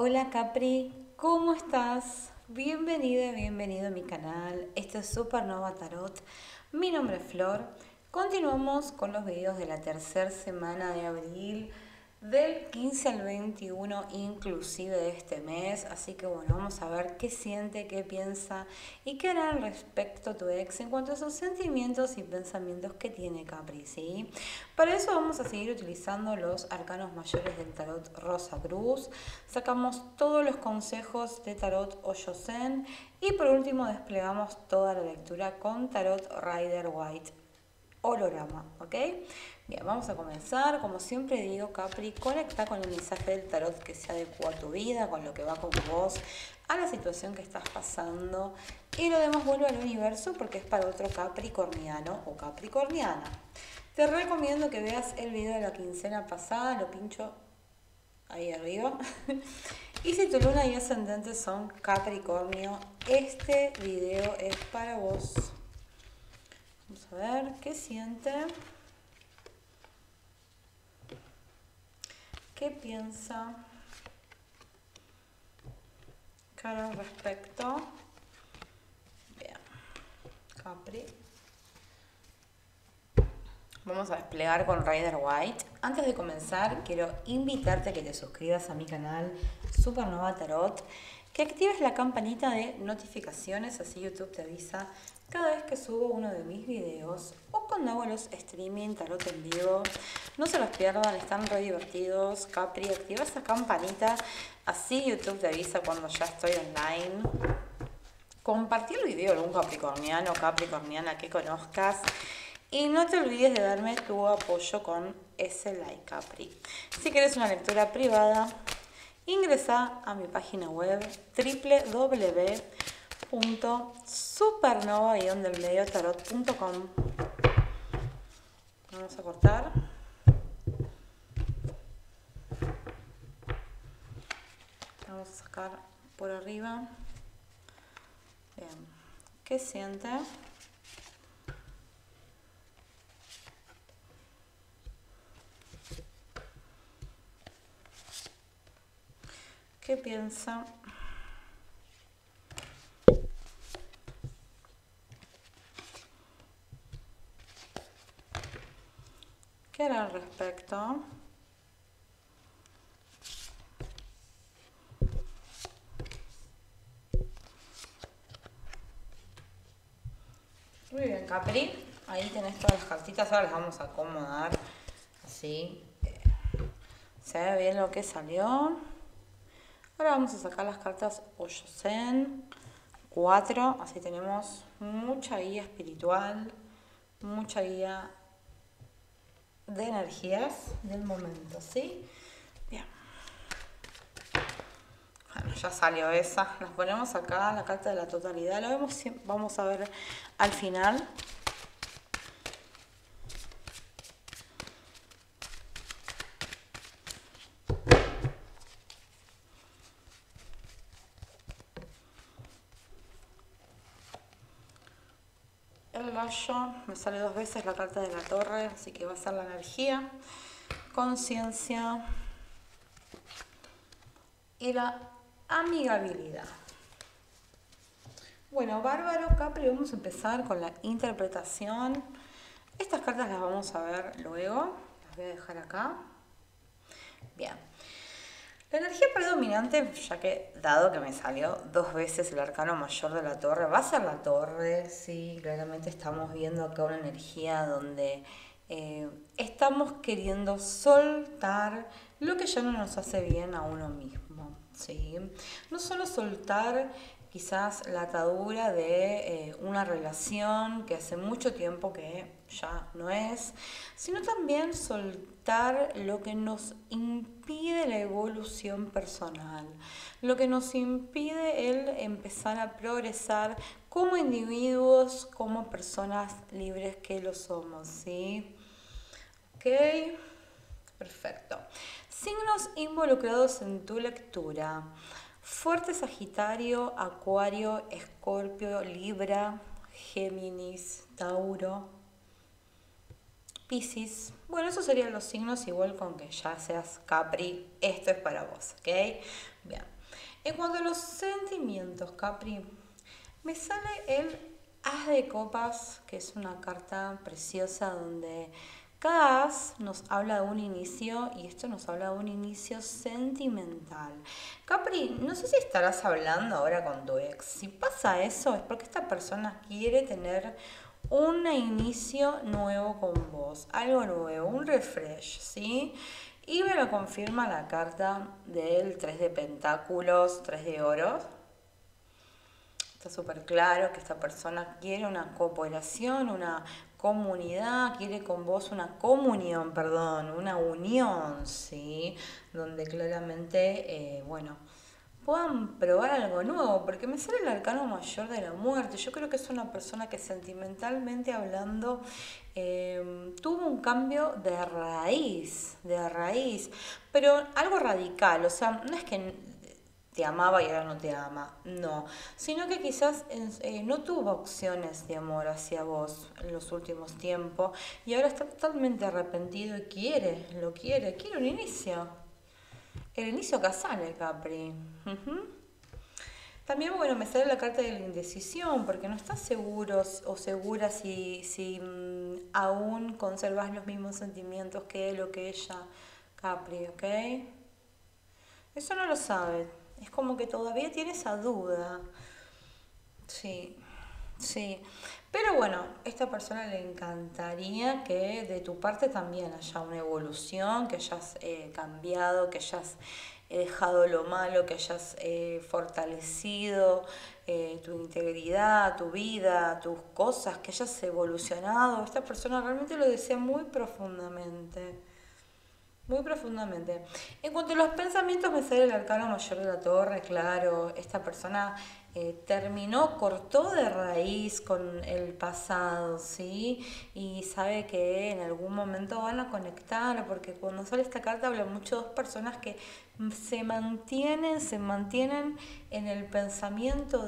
Hola Capri, ¿cómo estás? Bienvenida y bienvenido a mi canal. Esto es Supernova Tarot. Mi nombre es Flor. Continuamos con los videos de la tercera semana de abril, del 15 al 21 inclusive de este mes. Así que bueno, vamos a ver qué siente, qué piensa y qué hará al respecto tu ex en cuanto a sus sentimientos y pensamientos que tiene Capri, ¿sí? Para eso vamos a seguir utilizando los arcanos mayores del tarot Rosa Cruz. Sacamos todos los consejos de tarot Oyosen y por último desplegamos toda la lectura con tarot Rider White. Holograma, ¿ok? Bien, vamos a comenzar. Como siempre digo, Capri, conecta con el mensaje del tarot que se adecua a tu vida, con lo que va con vos, a la situación que estás pasando, y lo demás vuelve al universo porque es para otro capricorniano o capricorniana. Te recomiendo que veas el video de la quincena pasada, lo pincho ahí arriba. Y si tu luna y ascendente son Capricornio, este video es para vos. Vamos a ver qué siente, qué piensa, cara al respecto. Bien, Capri. Vamos a desplegar con Rider White. Antes de comenzar, quiero invitarte a que te suscribas a mi canal Supernova Tarot, que actives la campanita de notificaciones, así YouTube te avisa cada vez que subo uno de mis videos o cuando hago los streaming tarot en vivo. No se los pierdan, están re divertidos. Capri, activa esa campanita, así YouTube te avisa cuando ya estoy online. Compartí el video con un capricorniano o capricorniana que conozcas. Y no te olvides de darme tu apoyo con ese like, Capri. Si quieres una lectura privada, ingresa a mi página web www.supernova-tarot.com. Vamos a cortar. Vamos a sacar por arriba. Bien. ¿Qué siente? ¿Qué piensa? ¿Qué hará al respecto? Muy bien, Capri. Ahí tenés todas las cartitas. Ahora las vamos a acomodar así. Se ve bien lo que salió. Ahora vamos a sacar las cartas Oyosen 4, así tenemos mucha guía espiritual, mucha guía de energías del momento, ¿sí? Bien. Bueno, ya salió esa. Nos ponemos acá la carta de la totalidad, lo vemos, vamos a ver al final. Me sale dos veces la carta de la torre, así que va a ser la energía, conciencia y la amigabilidad. Bueno, bárbaro, Capri, vamos a empezar con la interpretación. Estas cartas las vamos a ver luego, las voy a dejar acá. Bien. La energía predominante, ya que dado que me salió dos veces el arcano mayor de la torre, va a ser la torre, sí, claramente estamos viendo acá una energía donde estamos queriendo soltar lo que ya no nos hace bien a uno mismo, sí. No solo soltar quizás la atadura de una relación que hace mucho tiempo que ya no es, sino también soltar lo que nos impide la evolución personal, lo que nos impide el empezar a progresar como individuos, como personas libres que lo somos, ¿sí? Ok, perfecto. Signos involucrados en tu lectura. Fuerte Sagitario, Acuario, Escorpio, Libra, Géminis, Tauro. Piscis. Bueno, esos serían los signos, igual con que ya seas Capri, esto es para vos, ¿ok? Bien. En cuanto a los sentimientos, Capri, me sale el As de Copas, que es una carta preciosa donde cada as nos habla de un inicio, y esto nos habla de un inicio sentimental. Capri, no sé si estarás hablando ahora con tu ex. Si pasa eso, es porque esta persona quiere tener un inicio nuevo con vos, algo nuevo, un refresh, ¿sí? Y me lo confirma la carta del 3 de Pentáculos, 3 de Oros. Está súper claro que esta persona quiere una cooperación, una comunidad, quiere con vos una comunión, perdón, una unión, ¿sí? Donde claramente, bueno, puedan probar algo nuevo, porque me sale el arcano mayor de la muerte. Yo creo que es una persona que sentimentalmente hablando tuvo un cambio de raíz, pero algo radical. O sea, no es que te amaba y ahora no te ama, no, sino que quizás no tuvo opciones de amor hacia vos en los últimos tiempos y ahora está totalmente arrepentido y quiere un inicio, el inicio casal, el Capri. También, bueno, me sale la carta de la indecisión, porque no estás seguro o segura si aún conservas los mismos sentimientos que él o que ella, Capri, ¿ok? Eso no lo sabe. Es como que todavía tiene esa duda. Sí, sí. Pero bueno, a esta persona le encantaría que de tu parte también haya una evolución, que hayas cambiado, que hayas dejado lo malo, que hayas fortalecido tu integridad, tu vida, tus cosas, que hayas evolucionado. Esta persona realmente lo desea muy profundamente. Muy profundamente. En cuanto a los pensamientos, me sale el arcano mayor de la torre, claro. Esta persona cortó de raíz con el pasado, ¿sí? Y sabe que en algún momento van a conectar, porque cuando sale esta carta habla mucho de dos personas que se mantienen en el pensamiento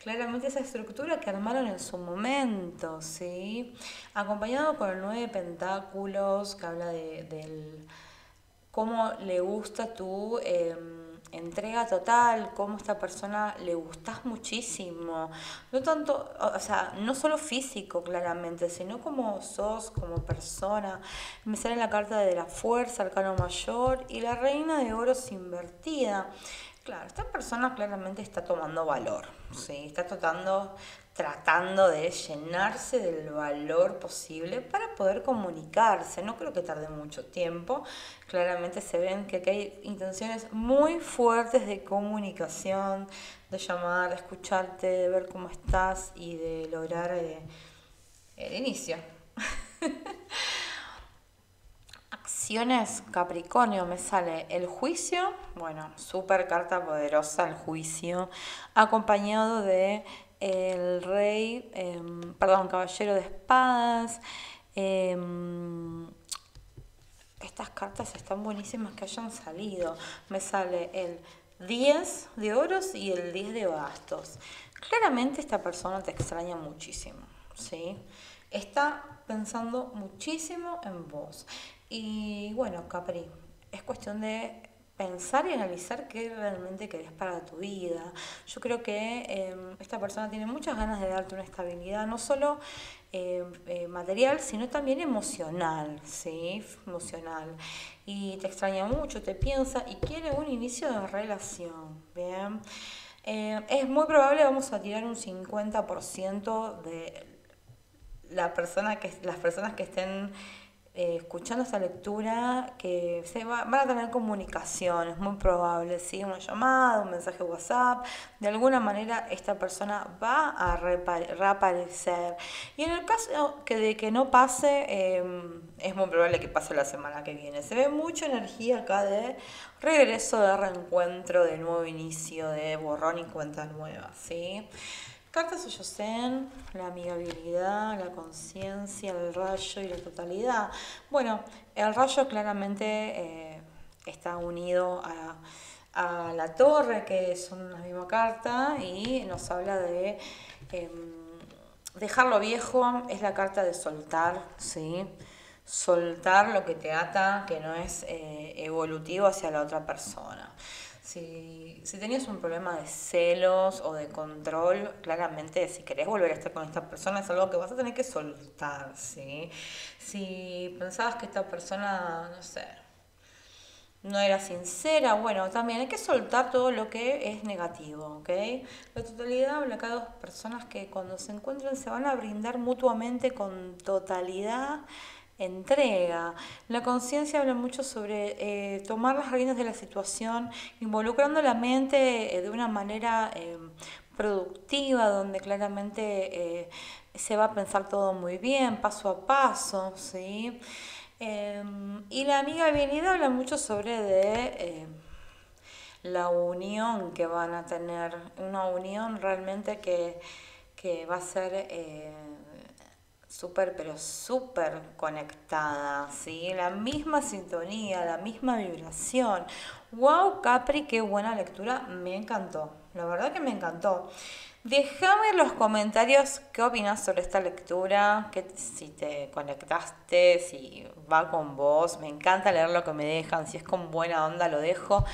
claramente esa estructura que armaron en su momento, ¿sí? Acompañado con el 9 de Pentáculos, que habla del cómo le gusta tu entrega total, cómo a esta persona le gustás muchísimo. No tanto, o sea, no solo físico claramente, sino como sos, como persona. Me sale la carta de la fuerza, arcano mayor, y la reina de oros invertida. Claro, esta persona claramente está tomando valor, ¿sí? Está tratando de llenarse del valor posible para poder comunicarse. No creo que tarde mucho tiempo. Claramente se ven que hay intenciones muy fuertes de comunicación, de llamar, de escucharte, de ver cómo estás y de lograr el inicio. Acciones, Capricornio, me sale el juicio, bueno, súper carta poderosa el juicio, acompañado de el rey, caballero de espadas. Estas cartas están buenísimas que hayan salido. Me sale el 10 de oros y el 10 de bastos. Claramente esta persona te extraña muchísimo, ¿sí? Está pensando muchísimo en vos. Y bueno, Capri, es cuestión de pensar y analizar qué realmente querés para tu vida. Yo creo que esta persona tiene muchas ganas de darte una estabilidad, no solo material, sino también emocional, ¿sí? Emocional. Y te extraña mucho, te piensa y quiere un inicio de relación, ¿bien? Es muy probable, vamos a tirar un 50% de las personas que estén escuchando esta lectura, que van a tener comunicación, es muy probable, ¿sí? Una llamada, un mensaje WhatsApp, de alguna manera esta persona va a reaparecer. Y en el caso de que no pase, es muy probable que pase la semana que viene. Se ve mucha energía acá de regreso, de reencuentro, de nuevo inicio, de borrón y cuenta nueva, ¿sí? Cartas Oyosen, la amigabilidad, la conciencia, el rayo y la totalidad. Bueno, el rayo claramente está unido a la torre, que son la misma carta, y nos habla de Dejar lo viejo es la carta de soltar, ¿sí? Soltar lo que te ata, que no es evolutivo hacia la otra persona. Si tenías un problema de celos o de control, claramente si querés volver a estar con esta persona es algo que vas a tener que soltar, ¿sí? Si pensabas que esta persona, no sé, no era sincera, bueno, también hay que soltar todo lo que es negativo, ¿ok? La totalidad habla de dos personas que cuando se encuentran se van a brindar mutuamente con totalidad entrega. La conciencia habla mucho sobre tomar las riendas de la situación, involucrando la mente de una manera productiva, donde claramente se va a pensar todo muy bien, paso a paso, ¿sí? Y la amigabilidad habla mucho sobre la unión que van a tener, una unión realmente que va a ser súper, pero súper conectada, ¿sí? La misma sintonía, la misma vibración. ¡Wow, Capri! ¡Qué buena lectura! Me encantó. La verdad que me encantó. Déjame en los comentarios qué opinas sobre esta lectura, si te conectaste, si va con vos. Me encanta leer lo que me dejan. Si es con buena onda, lo dejo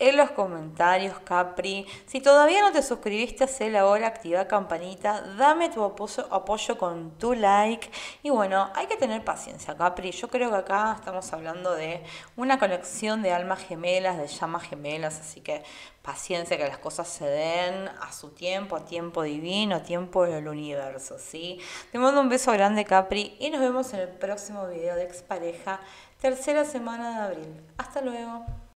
en los comentarios, Capri. Si todavía no te suscribiste, hacelo ahora, activa campanita, dame tu apoyo con tu like. Y bueno, hay que tener paciencia, Capri. Yo creo que acá estamos hablando de una conexión de almas gemelas, de llamas gemelas, así que paciencia, que las cosas se den a su tiempo, a tiempo divino, a tiempo del universo, ¿sí? Te mando un beso grande, Capri, y nos vemos en el próximo video de Expareja, tercera semana de abril. Hasta luego.